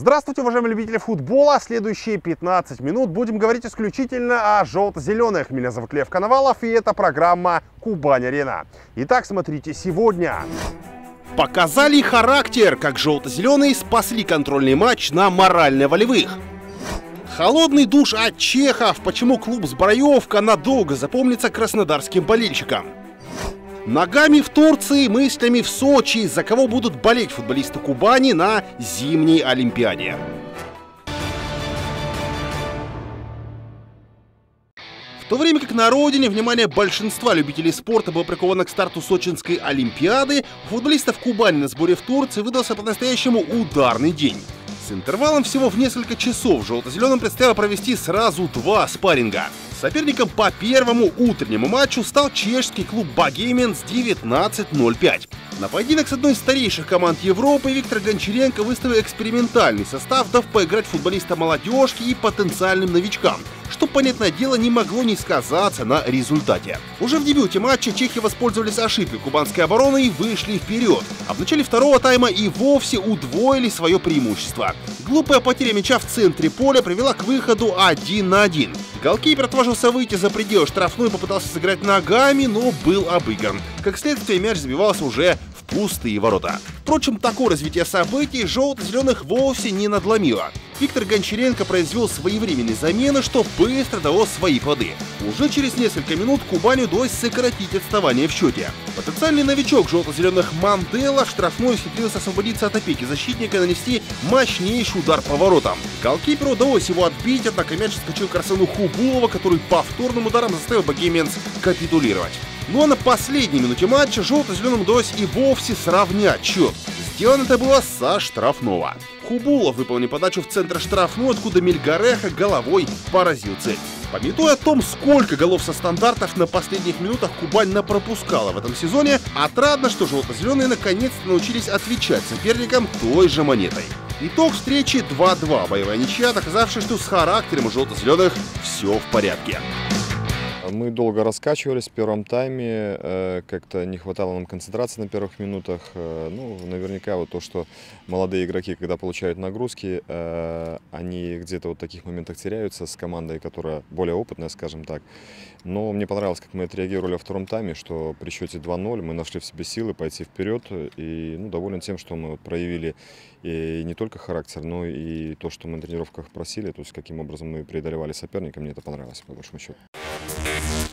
Здравствуйте, уважаемые любители футбола! Следующие 15 минут будем говорить исключительно о желто-зеленых. Меня зовут Лев Коновалов, и это программа «Кубань-Арена». Итак, смотрите сегодня. Показали характер, как желто-зеленые спасли контрольный матч на морально-волевых. Холодный душ от чехов. Почему клуб «Збройовка» надолго запомнится краснодарским болельщикам? Ногами в Турции, мыслями в Сочи. За кого будут болеть футболисты Кубани на зимней Олимпиаде? В то время как на родине внимание большинства любителей спорта было приковано к старту сочинской Олимпиады, у футболистов Кубани на сборе в Турции выдался по-настоящему ударный день. С интервалом всего в несколько часов желто-зеленым предстояло провести сразу два спарринга. Соперником по первому утреннему матчу стал чешский клуб «Богеменец» 19-05. На поединок с одной из старейших команд Европы Виктор Гончаренко выставил экспериментальный состав, дав поиграть футболистам молодежки и потенциальным новичкам, что, понятное дело, не могло не сказаться на результате. Уже в дебюте матча чехи воспользовались ошибкой кубанской обороны и вышли вперед, а в начале второго тайма и вовсе удвоили свое преимущество. Глупая потеря мяча в центре поля привела к выходу 1-1. Голкипер отважился выйти за пределы штрафной и попытался сыграть ногами, но был обыгран. Как следствие, мяч забивался уже в пустые ворота. Впрочем, такое развитие событий желто-зеленых вовсе не надломило. Виктор Гончаренко произвел своевременные замены, что быстро дало свои плоды. Уже через несколько минут Кубани удалось сократить отставание в счете. Потенциальный новичок желто-зеленых Мандела в штрафной ухитрился освободиться от опеки защитника и нанести мощнейший удар по воротам. Голкиперу удалось его отбить, однако мяч отскочил к Арсену Хубулова, который повторным ударом заставил «Багейминс» капитулировать. Ну а на последней минуте матча желто-зеленым удалось и вовсе сравнять счет. Сделано это было со штрафного. Хубулов выполнил подачу в центр штрафной, откуда Мельгарехо головой поразил цель. Памятуя о том, сколько голов со стандартов на последних минутах Кубань напропускала в этом сезоне, отрадно, что желто-зеленые наконец-то научились отвечать соперникам той же монетой. Итог встречи 2-2, боевая ничья, доказавшая, что с характером у желто-зеленых все в порядке. Мы долго раскачивались в первом тайме, как-то не хватало нам концентрации на первых минутах. Ну, наверняка вот то, что молодые игроки, когда получают нагрузки, они где-то вот в таких моментах теряются с командой, которая более опытная, скажем так. Но мне понравилось, как мы отреагировали во втором тайме, что при счете 2-0 мы нашли в себе силы пойти вперед. И ну, доволен тем, что мы проявили и не только характер, но и то, что мы на тренировках просили, то есть каким образом мы преодолевали соперника, мне это понравилось, по большому счету.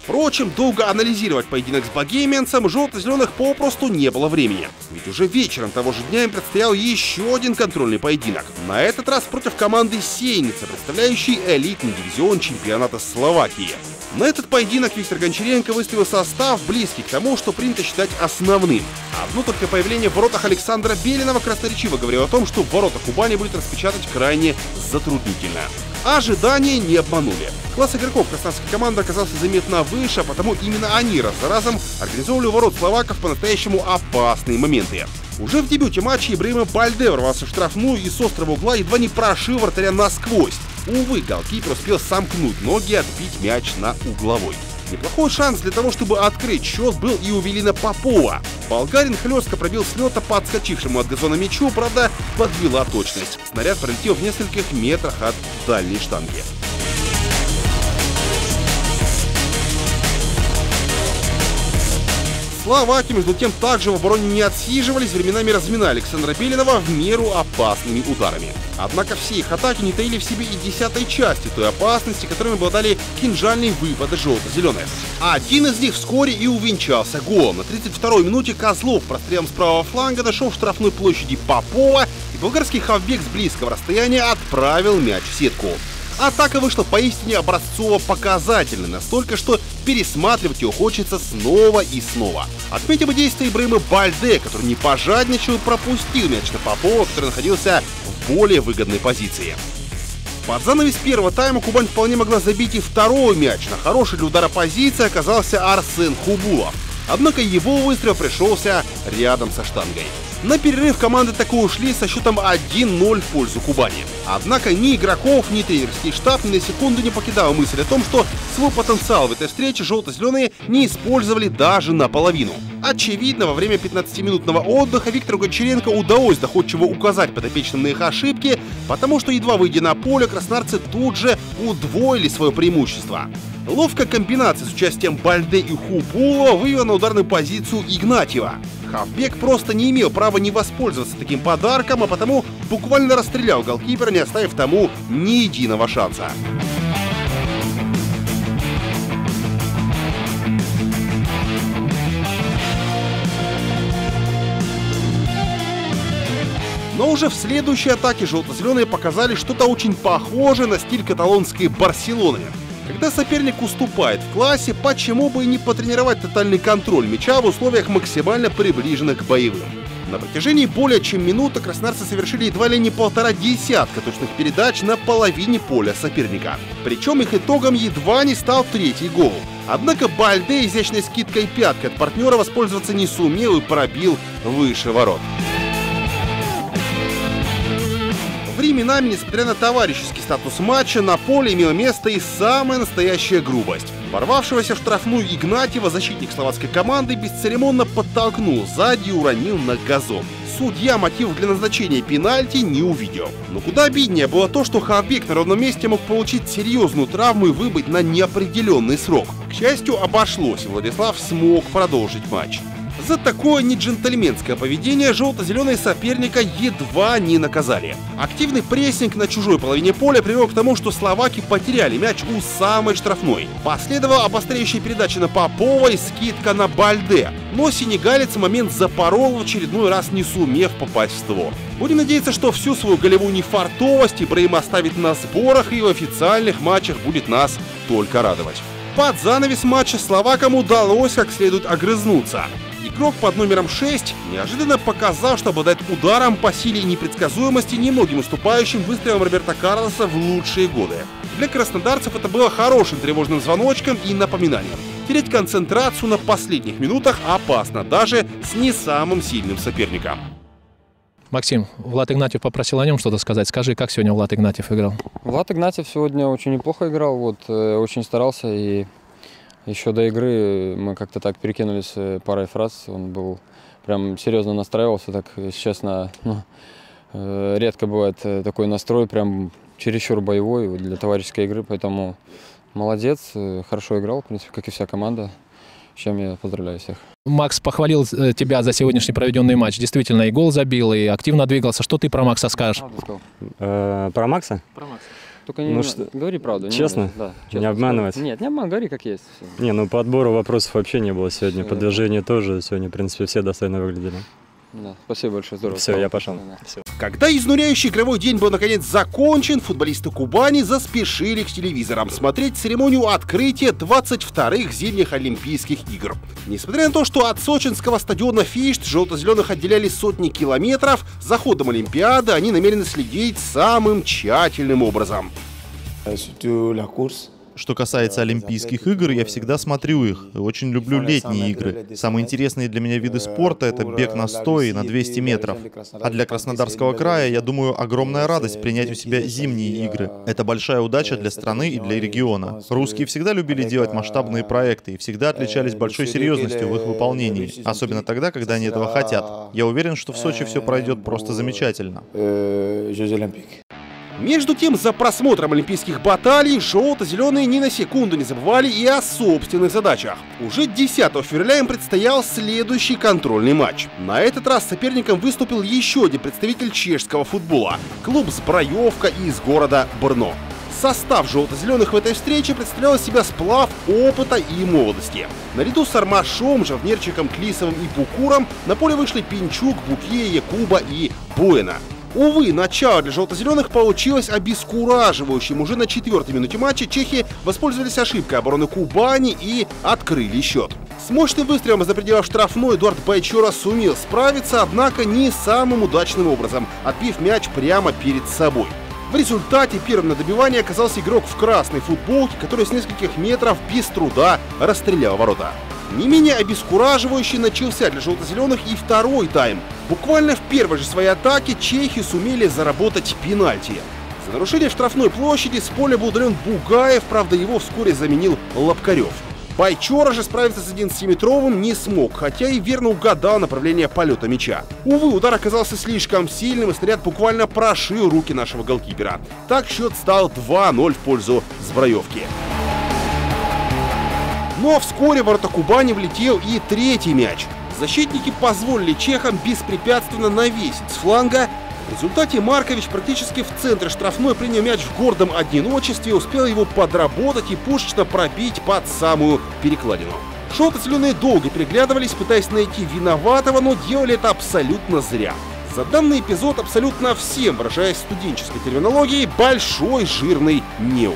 Впрочем, долго анализировать поединок с «Багейминсом» желто-зеленых попросту не было времени. Ведь уже вечером того же дня им предстоял еще один контрольный поединок. На этот раз против команды «Сеница», представляющей элитный дивизион чемпионата Словакии. На этот поединок Виктор Гончаренко выставил состав, близкий к тому, что принято считать основным. Одно только появление в воротах Александра Беленова красноречиво говорило о том, что ворота Кубани будет распечатать крайне затруднительно. Ожидания не обманули. Класс игроков краснодарской команды оказался заметно выше, потому именно они раз за разом организовывали у ворот словаков по-настоящему опасные моменты. Уже в дебюте матча Ибрема Бальде ворвался в штрафную и с острого угла едва не прошил вратаря насквозь. Увы, голкипер успел сомкнуть ноги и отбить мяч на угловой. Неплохой шанс для того, чтобы открыть счет, был и у Велина Попова. Болгарин хлестко пробил с лета по отскочившему от газона мячу, правда, подвела точность. Снаряд пролетел в нескольких метрах от дальней штанги. Словаки, между тем, также в обороне не отсиживались, временами разминая Александра Беленова в меру опасными ударами. Однако все их атаки не таили в себе и десятой части той опасности, которыми обладали кинжальные выпады желто-зеленых. Один из них вскоре и увенчался голом. На 32-й минуте Козлов прострелом с правого фланга дошел в штрафной площади Попова, и болгарский хавбек с близкого расстояния отправил мяч в сетку. Атака вышла поистине образцово-показательной, настолько, что пересматривать ее хочется снова и снова. Отметим действия Ибрема Бальде, который не пожадничал и пропустил мяч на Попова, который находился в более выгодной позиции. Под занавес первого тайма Кубань вполне могла забить и второй мяч. На хорошей для удара позиции оказался Арсен Хубулов. Однако его выстрел пришелся рядом со штангой. На перерыв команды так и ушли со счетом 1-0 в пользу Кубани. Однако ни игроков, ни тренерский штаб ни на секунду не покидала мысль о том, что Свой потенциал в этой встрече желто-зеленые не использовали даже наполовину. Очевидно, во время 15-минутного отдыха Виктору Гончаренко удалось доходчиво указать подопечным на их ошибки, потому что, едва выйдя на поле, краснодарцы тут же удвоили свое преимущество. Ловкая комбинация с участием Бальде и Хубулова вывела на ударную позицию Игнатьева. Хавбек просто не имел права не воспользоваться таким подарком, а потому буквально расстрелял голкипера, не оставив тому ни единого шанса. Но уже в следующей атаке желто-зеленые показали что-то очень похожее на стиль каталонской Барселоны. Когда соперник уступает в классе, почему бы и не потренировать тотальный контроль мяча в условиях, максимально приближенных к боевым? На протяжении более чем минуты краснодарцы совершили едва ли не полтора десятка точных передач на половине поля соперника. Причем их итогом едва не стал третий гол. Однако Бальде изящной скидкой пяткой от партнера воспользоваться не сумел и пробил выше ворот. Временами, несмотря на товарищеский статус матча, на поле имела место и самая настоящая грубость. Ворвавшегося в штрафную Игнатьева защитник словацкой команды бесцеремонно подтолкнул сзади и уронил на газон. Судья мотив для назначения пенальти не увидел. Но куда обиднее было то, что хавбек на ровном месте мог получить серьезную травму и выбыть на неопределенный срок. К счастью, обошлось, и Владислав смог продолжить матч. За такое неджентльменское поведение желто-зеленые соперника едва не наказали. Активный прессинг на чужой половине поля привел к тому, что словаки потеряли мяч у самой штрафной. Последовала обостряющая передача на Попова и скидка на Бальде. Но сенегалец момент запорол в очередной раз, не сумев попасть в створ. Будем надеяться, что всю свою голевую нефартовость Ибраим оставит на сборах и в официальных матчах будет нас только радовать. Под занавес матча словакам удалось как следует огрызнуться. Игрок под номером 6 неожиданно показал, что обладает ударом по силе и непредсказуемости, немногим уступающим выстрелом Роберта Карлоса в лучшие годы. Для краснодарцев это было хорошим тревожным звоночком и напоминанием. Терять концентрацию на последних минутах опасно, даже с не самым сильным соперником. Максим, Влад Игнатьев попросил о нем что-то сказать. Скажи, как сегодня Влад Игнатьев играл? Влад Игнатьев сегодня очень неплохо играл, очень старался и... Еще до игры мы как-то так перекинулись парой фраз, он был прям серьезно настраивался, так, если честно, редко бывает такой настрой, прям чересчур боевой для товарищеской игры, поэтому молодец, хорошо играл, в принципе, как и вся команда, с чем я поздравляю всех. Макс похвалил тебя за сегодняшний проведенный матч, действительно, и гол забил, и активно двигался. Что ты про Макса скажешь? Про Макса? Про Макса. Только не говори правду. Честно? Честно? Не обманывать? Нет, не обманывай, говори как есть. Все. Не, ну по отбору вопросов вообще не было сегодня, по движению тоже сегодня, в принципе, все достойно выглядели. Да, спасибо большое, здорово. Все, я пошел. Все. Когда изнуряющий игровой день был наконец закончен, футболисты Кубани заспешили к телевизорам смотреть церемонию открытия 22-х зимних Олимпийских игр. Несмотря на то, что от сочинского стадиона Фишт желто-зеленых отделяли сотни километров, за ходом Олимпиады они намерены следить самым тщательным образом. Что касается Олимпийских игр, я всегда смотрю их и очень люблю летние игры. Самые интересные для меня виды спорта — это бег на 100 и на 200 метров. А для Краснодарского края, я думаю, огромная радость принять у себя зимние игры. Это большая удача для страны и для региона. Русские всегда любили делать масштабные проекты и всегда отличались большой серьезностью в их выполнении, особенно тогда, когда они этого хотят. Я уверен, что в Сочи все пройдет просто замечательно. Между тем, за просмотром олимпийских баталий желто-зеленые ни на секунду не забывали и о собственных задачах. Уже 10 февраля им предстоял следующий контрольный матч. На этот раз соперником выступил еще один представитель чешского футбола – клуб «Збройовка» из города Брно. Состав желто-зеленых в этой встрече представлял из себя сплав опыта и молодости. Наряду с Армашом, Жавнерчиком, Клисовым и Букуром на поле вышли Пинчук, Букье, Якуба и Буэна. Увы, начало для желто-зеленых получилось обескураживающим. Уже на 4-й минуте матча чехи воспользовались ошибкой обороны Кубани и открыли счет. С мощным выстрелом из-за пределов штрафной Эдуард Байчора сумел справиться, однако не самым удачным образом, отбив мяч прямо перед собой. В результате первым на добивании оказался игрок в красной футболке, который с нескольких метров без труда расстрелял ворота. Не менее обескураживающий начался для желто-зеленых и второй тайм. Буквально в первой же своей атаке чехи сумели заработать пенальти. За Нарушение штрафной площади с поля был удален Бугаев, правда его вскоре заменил Лобкарев. Байчора же справиться с 11-метровым не смог, хотя и верно угадал направление полета мяча. Увы, удар оказался слишком сильным, и снаряд буквально прошил руки нашего голкипера. Так счет стал 2-0 в пользу Збройовки. Но вскоре в ворота Кубани влетел и третий мяч. Защитники позволили чехам беспрепятственно навесить с фланга. В результате Маркович практически в центре штрафной принял мяч в гордом одиночестве, успел его подработать и пушечно пробить под самую перекладину. Шоты зеленые долго переглядывались, пытаясь найти виноватого, но делали это абсолютно зря. За данный эпизод абсолютно всем, выражаясь студенческой терминологией, большой жирный неуд.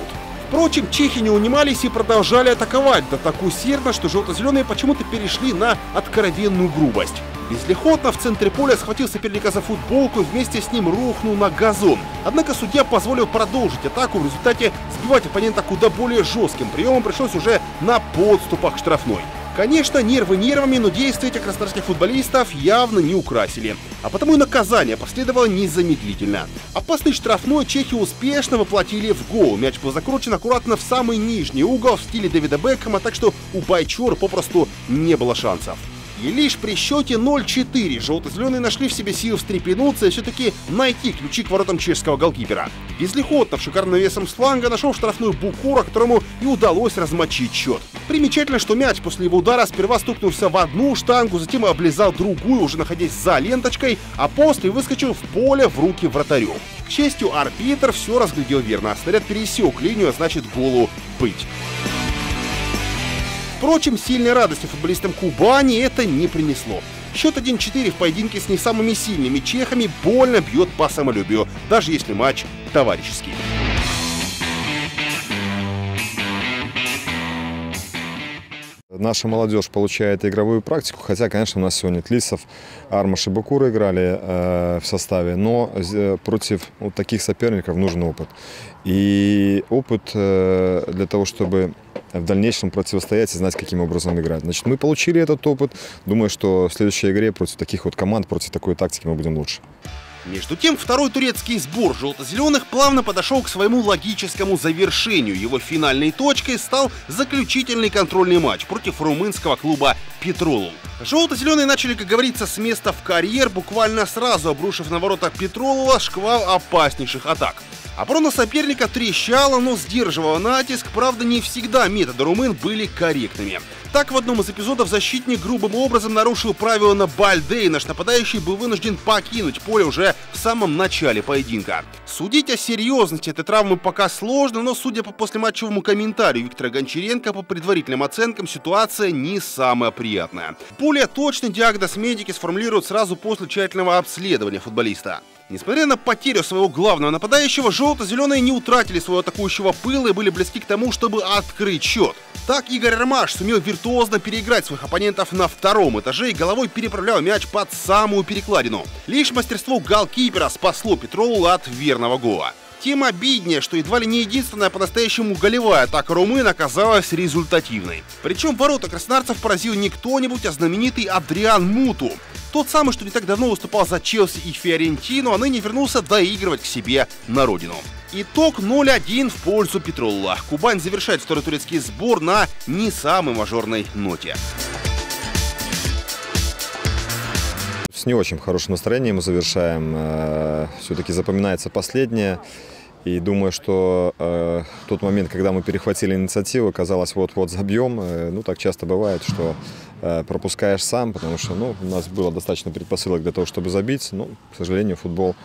Впрочем, чехи не унимались и продолжали атаковать, да так усердно, что желто-зеленые почему-то перешли на откровенную грубость. Безлихотно в центре поля схватил соперника за футболку и вместе с ним рухнул на газон. Однако судья позволил продолжить атаку, в результате сбивать оппонента куда более жестким приемом пришлось уже на подступах к штрафной. Конечно, нервы нервами, но действия этих краснодарских футболистов явно не украсили. А потому и наказание последовало незамедлительно. Опасный штрафной чехи успешно воплотили в гол. Мяч был закручен аккуратно в самый нижний угол в стиле Дэвида Бекхэма, так что у Байчора попросту не было шансов. И лишь при счете 0-4 желто-зеленые нашли в себе силы встрепенуться и все-таки найти ключи к воротам чешского голкипера. Безлихотнов шикарным навесом с фланга нашел штрафную Букура, которому и удалось размочить счет. Примечательно, что мяч после его удара сперва стукнулся в одну штангу, затем облизал другую, уже находясь за ленточкой, а после выскочил в поле в руки вратарю. К счастью, арбитр все разглядел верно, а снаряд пересек линию, а значит голу быть. Впрочем, сильной радости футболистам Кубани это не принесло. Счет 1-4 в поединке с не самыми сильными чехами больно бьет по самолюбию, даже если матч товарищеский. Наша молодежь получает игровую практику, хотя, конечно, у нас сегодня Клисов, Армаш и Букур играли в составе, но против вот таких соперников нужен опыт. И опыт для того, чтобы в дальнейшем противостоять и знать, каким образом играть. Значит, мы получили этот опыт. Думаю, что в следующей игре против таких вот команд, против такой тактики мы будем лучше. Между тем, второй турецкий сбор желто-зеленых плавно подошел к своему логическому завершению. Его финальной точкой стал заключительный контрольный матч против румынского клуба «Петролов». Желто-зеленые начали, как говорится, с места в карьер, буквально сразу обрушив на ворота Петролова шквал опаснейших атак. Оборона соперника трещала, но сдерживала натиск, правда, не всегда методы румын были корректными. Так, в одном из эпизодов защитник грубым образом нарушил правила на Бальде, и наш нападающий был вынужден покинуть поле уже в самом начале поединка. Судить о серьезности этой травмы пока сложно, но, судя по послематчевому комментарию Виктора Гончаренко, по предварительным оценкам ситуация не самая приятная. Более точный диагноз медики сформулируют сразу после тщательного обследования футболиста. Несмотря на потерю своего главного нападающего, желто-зеленые не утратили своего атакующего пыла и были близки к тому, чтобы открыть счет. Так Игорь Армаш сумел виртуозно переиграть своих оппонентов на втором этаже и головой переправлял мяч под самую перекладину. Лишь мастерство голкипера спасло Петрова от верного гола. Тем обиднее, что едва ли не единственная по-настоящему голевая атака румын оказалась результативной. Причем ворота краснодарцев поразил не кто-нибудь, а знаменитый Адриан Муту. Тот самый, что не так давно выступал за Челси и Фиорентину, а ныне вернулся доигрывать к себе на родину. Итог 0-1 в пользу Петролла. Кубань завершает второй турецкий сбор на не самой мажорной ноте. С не очень хорошим настроением мы завершаем. Все-таки запоминается последнее. И думаю, что тот момент, когда мы перехватили инициативу, казалось, вот-вот забьем. Ну, так часто бывает, что пропускаешь сам, потому что у нас было достаточно предпосылок для того, чтобы забить. Но, к сожалению, футбол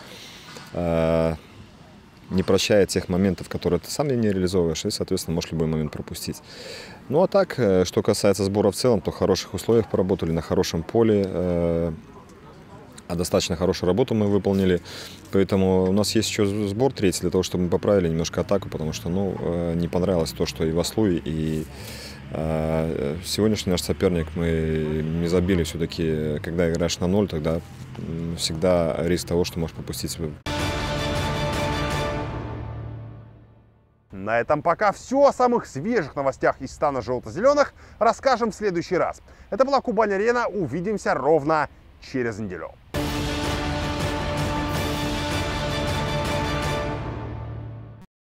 не прощает тех моментов, которые ты сам не реализовываешь, и, соответственно, можешь любой момент пропустить. Ну, а так, что касается сбора в целом, то в хороших условиях поработали, на хорошем поле. Достаточно хорошую работу мы выполнили, поэтому у нас есть еще сбор третий для того, чтобы мы поправили немножко атаку, потому что не понравилось то, что и в Аслуе, и сегодняшний наш соперник, мы не забили. Все-таки, когда играешь на 0, тогда всегда риск того, что можешь пропустить. На этом пока все. О самых свежих новостях из стана желто-зеленых расскажем в следующий раз. Это была Кубань-Арена. Увидимся ровно через неделю.